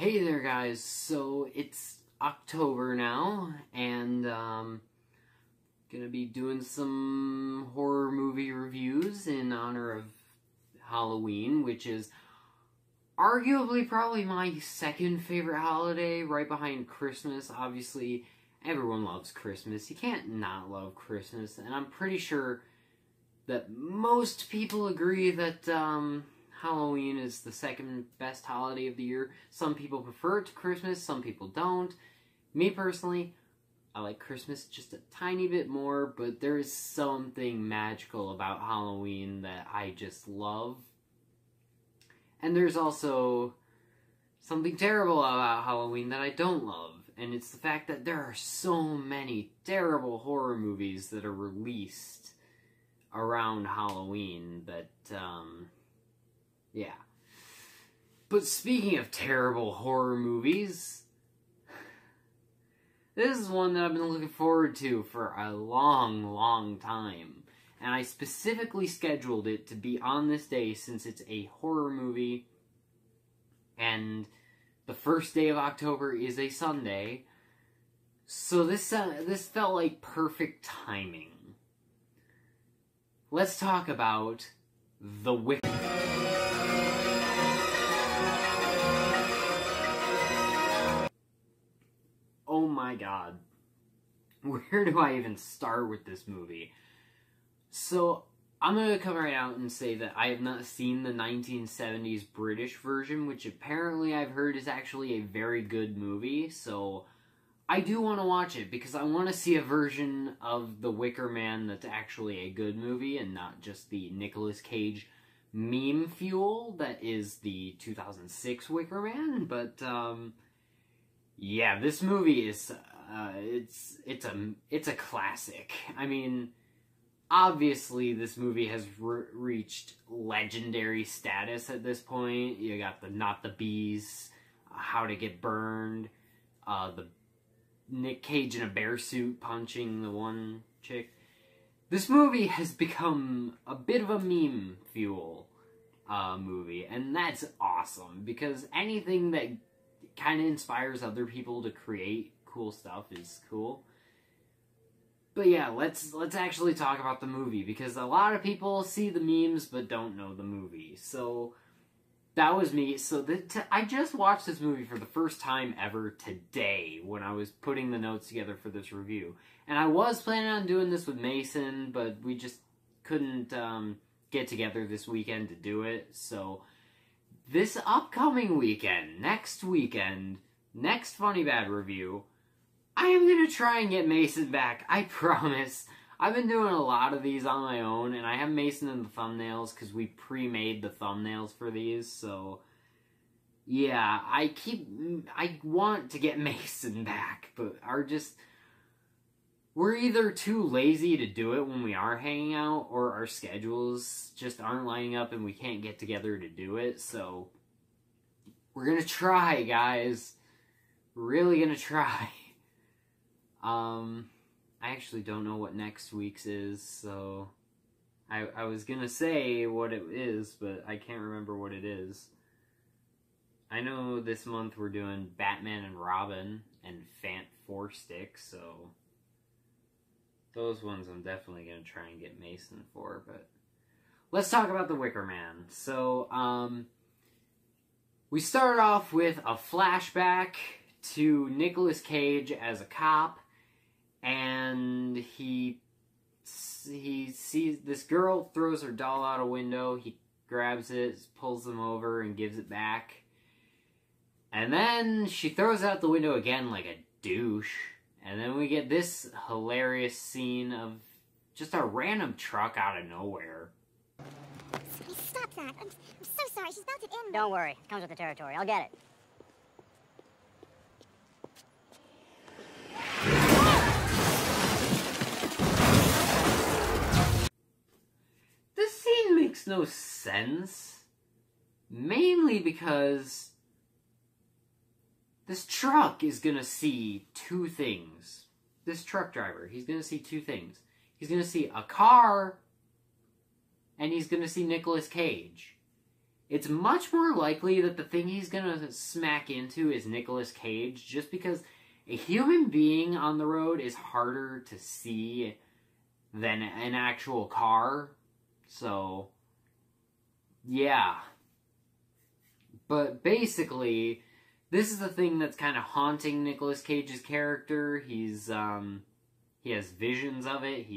Hey there guys, so it's October now, and gonna be doing some horror movie reviews in honor of Halloween, which is arguably probably my second favorite holiday, right behind Christmas. Obviously, everyone loves Christmas. You can't not love Christmas, and I'm pretty sure that most people agree that, Halloween is the second best holiday of the year. Some people prefer it to Christmas, some people don't. Me personally, I like Christmas just a tiny bit more, but there is something magical about Halloween that I just love. And there's also something terrible about Halloween that I don't love, and it's the fact that there are so many terrible horror movies that are released around Halloween that, yeah. But speaking of terrible horror movies, this is one that I've been looking forward to for a long, long time. And I specifically scheduled it to be on this day since it's a horror movie. And the first day of October is a Sunday. So this felt like perfect timing. Let's talk about The Wicker Man. Oh my god, where do I even start with this movie? So, I'm gonna come right out and say that I have not seen the 1970s British version, which apparently I've heard is actually a very good movie, so I do want to watch it, because I want to see a version of The Wicker Man that's actually a good movie, and not just the Nicolas Cage meme fuel that is the 2006 Wicker Man, but, yeah, this movie is, it's a classic. I mean, obviously this movie has reached legendary status at this point. You got the Not the Bees, How to Get Burned, the Nick Cage in a bear suit punching the one chick. This movie has become a bit of a meme fuel, movie, and that's awesome, because anything that kind of inspires other people to create cool stuff is cool. But yeah, let's actually talk about the movie, because a lot of people see the memes but don't know the movie. So that was me. So I just watched this movie for the first time ever today when I was putting the notes together for this review. And I was planning on doing this with Mason, but we just couldn't get together this weekend to do it. So this upcoming weekend, next Funny Bad review, I am going to try and get Mason back, I promise. I've been doing a lot of these on my own, and I have Mason in the thumbnails because we pre-made the thumbnails for these, so yeah, I want to get Mason back, but we're either too lazy to do it when we are hanging out, or our schedules just aren't lining up and we can't get together to do it, so we're gonna try, guys. Really gonna try. I actually don't know what next week's is, so I was gonna say what it is, but I can't remember what it is. I know this month we're doing Batman and Robin and Fant4sticks, so those ones I'm definitely going to try and get Mason for, but let's talk about The Wicker Man. So, we start off with a flashback to Nicolas Cage as a cop, and he sees this girl throws her doll out a window, he grabs it, pulls them over, and gives it back, and then she throws out the window again like a douche. And then we get this hilarious scene of just a random truck out of nowhere. Stop that. I'm so sorry. She's melted in. Don't worry. It comes with the territory. I'll get it. This scene makes no sense. Mainly because this truck is gonna see two things. This truck driver, he's gonna see two things. He's gonna see a car, and he's gonna see Nicolas Cage. It's much more likely that the thing he's gonna smack into is Nicolas Cage, just because a human being on the road is harder to see than an actual car. So, yeah. But basically, this is the thing that's kind of haunting Nicolas Cage's character. He's, he has visions of it.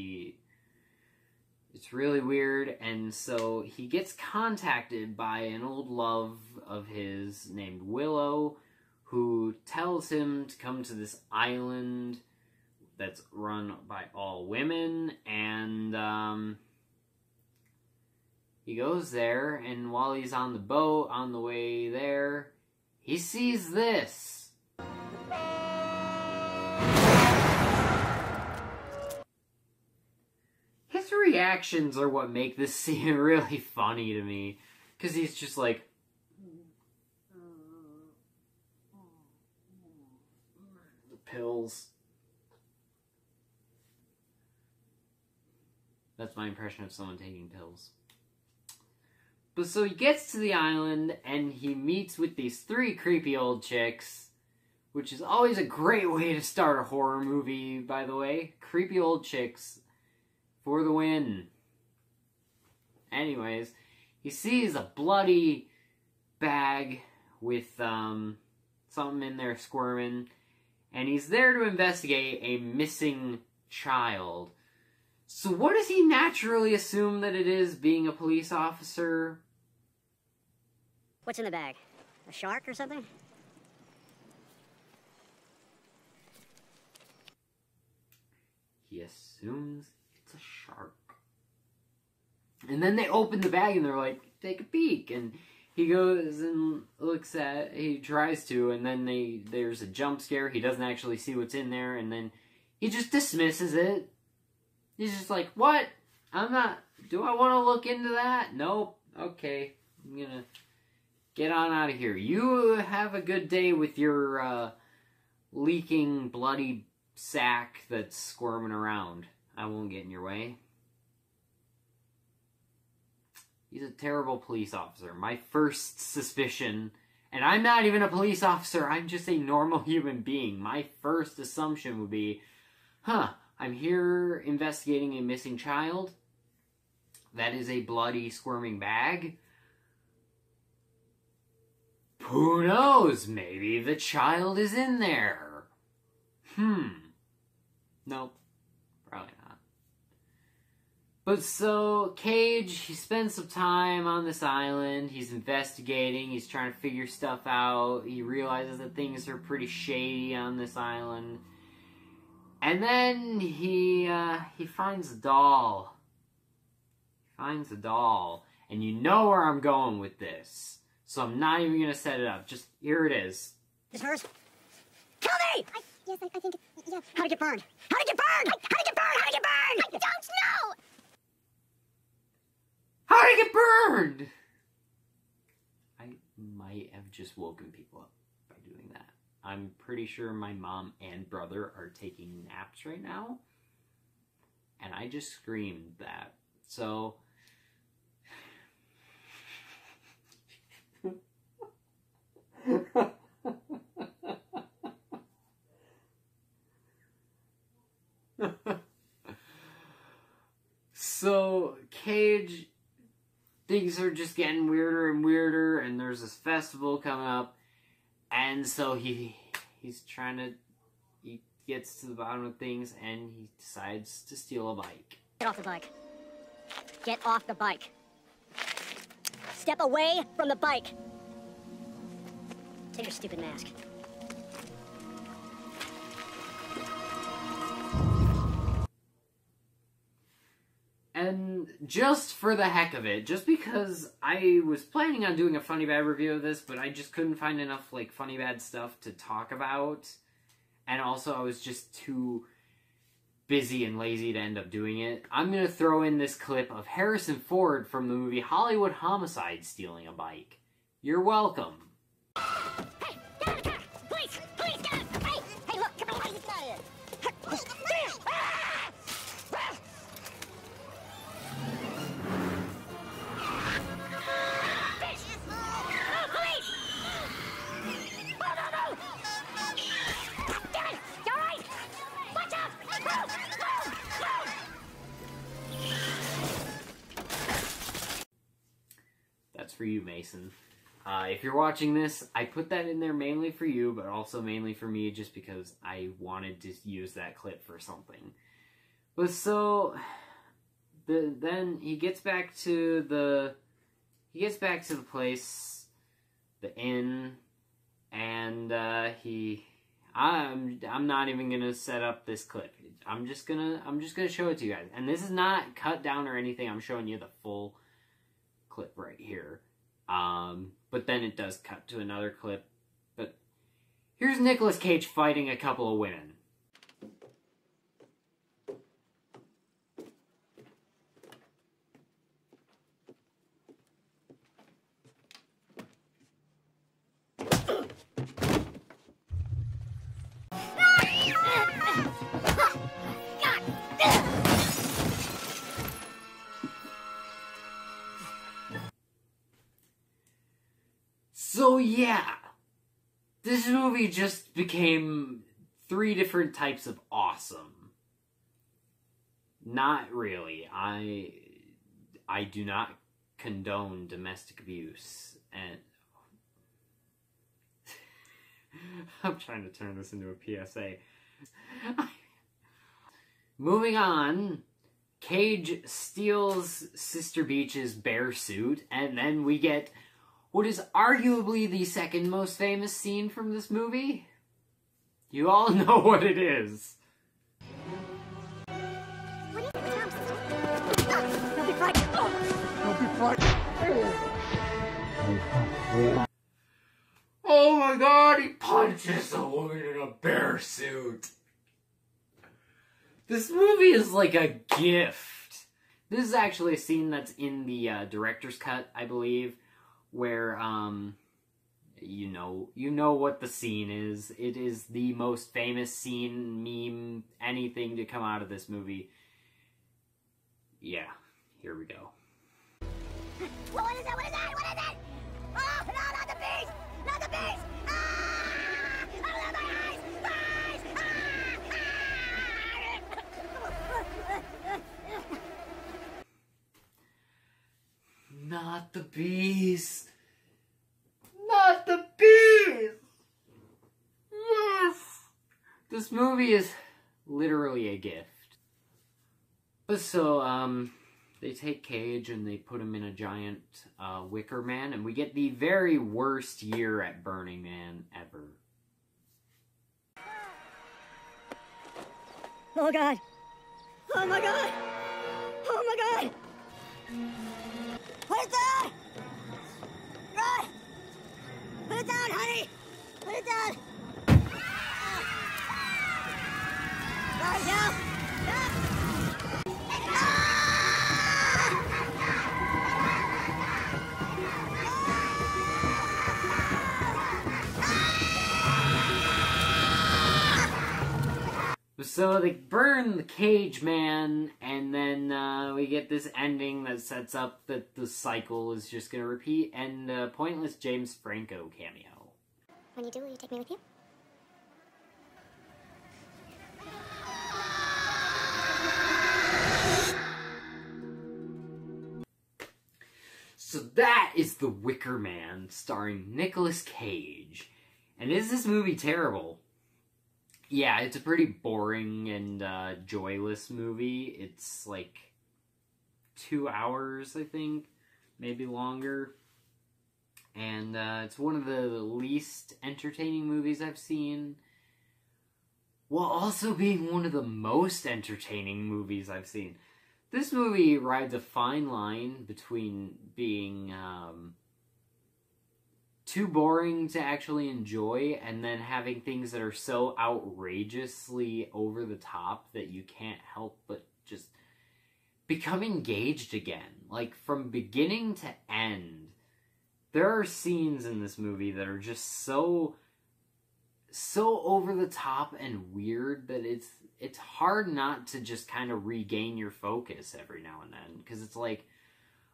It's really weird, and so he gets contacted by an old love of his named Willow, who tells him to come to this island that's run by all women, and he goes there, and while he's on the boat on the way there, he sees this. Reactions are what make this scene really funny to me, because he's just like, the pills. That's my impression of someone taking pills. But so he gets to the island and he meets with these three creepy old chicks, which is always a great way to start a horror movie, by the way. Creepy old chicks. For the win. Anyways, he sees a bloody bag with something in there squirming, and he's there to investigate a missing child. So what does he naturally assume that it is, being a police officer? What's in the bag? A shark or something? He assumes a shark. And then they open the bag and they're like, take a peek, and he goes and looks at, he tries to, and then there's a jump scare. He doesn't actually see what's in there, and then he just dismisses it. He's just like, what? Do I want to look into that? Nope. Okay. I'm gonna get on out of here. You have a good day with your leaking bloody sack that's squirming around. I won't get in your way. He's a terrible police officer. My first suspicion, and I'm not even a police officer, I'm just a normal human being. My first assumption would be, I'm here investigating a missing child. That is a bloody, squirming bag. Who knows? Maybe the child is in there. Nope. Probably not. But so, Cage, he spends some time on this island, he's investigating, he's trying to figure stuff out, he realizes that things are pretty shady on this island, and then he finds a doll. He finds a doll, and you know where I'm going with this, so I'm not even going to set it up, just here it is. It's hers? Tell me! Yes, I think it's... Yeah. How to get burned? How to get burned? How to get burned? How to get burned? I don't know! How to get burned? I might have just woken people up by doing that. I'm pretty sure my mom and brother are taking naps right now, and I just screamed that. So... So, Cage, things are just getting weirder and weirder, and there's this festival coming up, and so he gets to the bottom of things, and he decides to steal a bike. Get off the bike. Get off the bike. Step away from the bike. Take your stupid mask. And just for the heck of it, just because I was planning on doing a Funny Bad review of this, but I just couldn't find enough, like, Funny Bad stuff to talk about, and also I was just too busy and lazy to end up doing it, I'm gonna throw in this clip of Harrison Ford from the movie Hollywood Homicide stealing a bike. You're welcome. Hey, get out of the car! Please! Please, get out! Hey! Hey, look! Come on! What are you doing? for you, Mason. If you're watching this, I put that in there mainly for you, but also mainly for me just because I wanted to use that clip for something. But so, then he gets back to the, place, the inn, and I'm not even gonna set up this clip. I'm just gonna show it to you guys. And this is not cut down or anything. I'm showing you the full clip right here. But then it does cut to another clip. But here's Nicolas Cage fighting a couple of women. So yeah, this movie just became three different types of awesome. Not really. I do not condone domestic abuse, and I'm trying to turn this into a PSA. Moving on, Cage steals Sister Beach's bear suit, and then we get what is arguably the second most famous scene from this movie. You all know what it is. What do you think, Thompson? Don't be frightened. Don't be frightened. Oh my god, he punches a woman in a bear suit. This movie is like a gift. This is actually a scene that's in the director's cut, I believe, where, you know what the scene is. It is the most famous scene, meme, anything to come out of this movie. Yeah, here we go. Well, what is that? What is that? What is that? Oh, no, not the beast! Not the beast! Ah! I love my eyes! My eyes! Ah! Ah! Not the beast! Not the beast! Yes! This movie is literally a gift. But so, they take Cage and they put him in a giant Wicker Man, and we get the very worst year at Burning Man ever. Oh god! Oh my god! Oh my god! Put it down! Run! Put it down, honey! Put it down! Run now! So they burn the Cage Man, and then we get this ending that sets up that the cycle is just going to repeat, and a pointless James Franco cameo. When you do, will you take me with you? So that is The Wicker Man, starring Nicolas Cage. And is this movie terrible? Yeah, it's a pretty boring and joyless movie. It's like 2 hours, I think, maybe longer. And it's one of the least entertaining movies I've seen, while also being one of the most entertaining movies I've seen. This movie rides a fine line between being too boring to actually enjoy, and then having things that are so outrageously over the top that you can't help but just become engaged again. Like, from beginning to end, there are scenes in this movie that are just so over the top and weird that it's hard not to just kind of regain your focus every now and then, because it's like,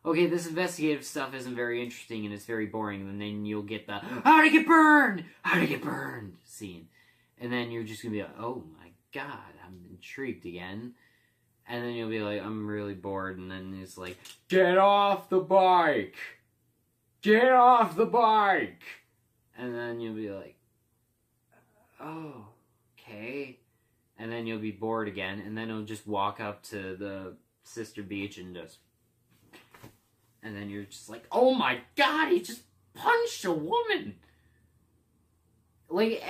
okay, this investigative stuff isn't very interesting and it's very boring, and then you'll get the "How'd I get burned? How'd I get burned?" scene. And then you're just gonna be like, oh my god, I'm intrigued again. And then you'll be like, I'm really bored, and then it's like, get off the bike! Get off the bike! And then you'll be like, oh, okay. And then you'll be bored again, and then it'll just walk up to the Sister Beach and just... And then you're just like, oh my god, he just punched a woman! Like,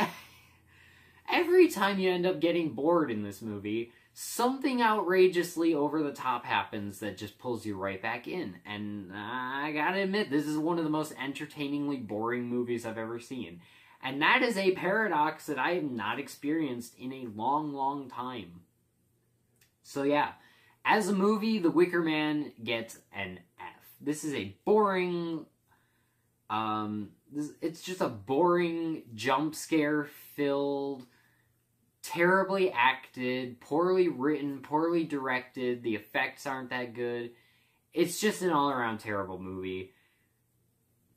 every time you end up getting bored in this movie, something outrageously over the top happens that just pulls you right back in. And I gotta admit, this is one of the most entertainingly boring movies I've ever seen. And that is a paradox that I have not experienced in a long, long time. So yeah, as a movie, The Wicker Man gets an F. This is a boring... it's just a boring, jump scare-filled, terribly acted, poorly written, poorly directed, the effects aren't that good. It's just an all-around terrible movie.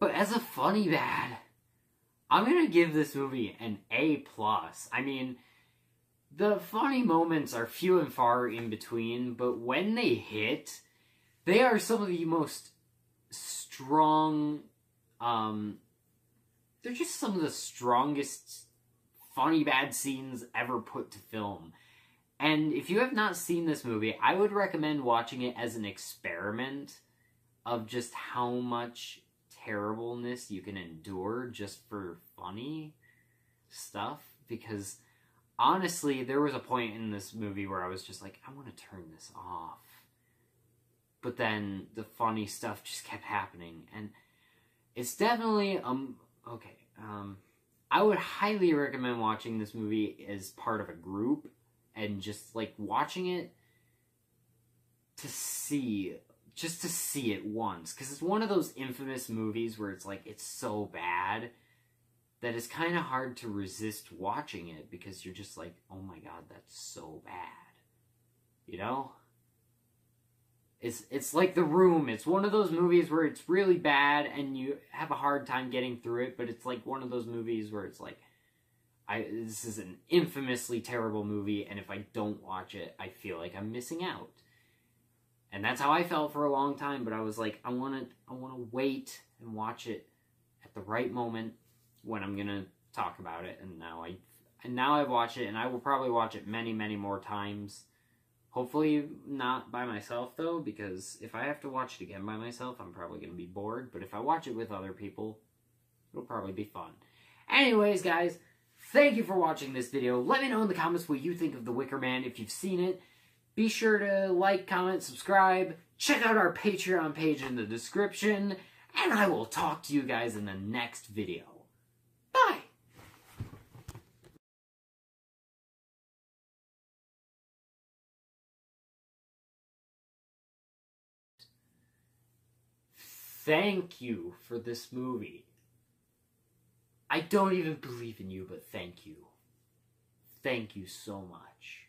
But as a funny bad... I'm gonna give this movie an A+. I mean, the funny moments are few and far in between, but when they hit, they are some of the most strong, they're just some of the strongest funny bad scenes ever put to film. And if you have not seen this movie, I would recommend watching it as an experiment of just how much terribleness you can endure just for funny stuff, because honestly there was a point in this movie where I was just like, I want to turn this off, but then the funny stuff just kept happening, and it's definitely I would highly recommend watching this movie as part of a group and just like watching it to see it once, because it's one of those infamous movies where it's like, it's so bad that it's kind of hard to resist watching it, because you're just like, oh my god, that's so bad, you know? It's like The Room. It's one of those movies where it's really bad and you have a hard time getting through it, but it's like one of those movies where it's like, this is an infamously terrible movie, and if I don't watch it, I feel like I'm missing out. And that's how I felt for a long time, but I was like, I wanna wait and watch it at the right moment when I'm gonna talk about it. And now I've watched it, and I will probably watch it many, many more times. Hopefully not by myself though, because if I have to watch it again by myself, I'm probably gonna be bored. But if I watch it with other people, it'll probably be fun. Anyways, guys, thank you for watching this video. Let me know in the comments what you think of The Wicker Man if you've seen it. Be sure to like, comment, subscribe, check out our Patreon page in the description, and I will talk to you guys in the next video. Bye! Thank you for this movie. I don't even believe in you, but thank you. Thank you so much.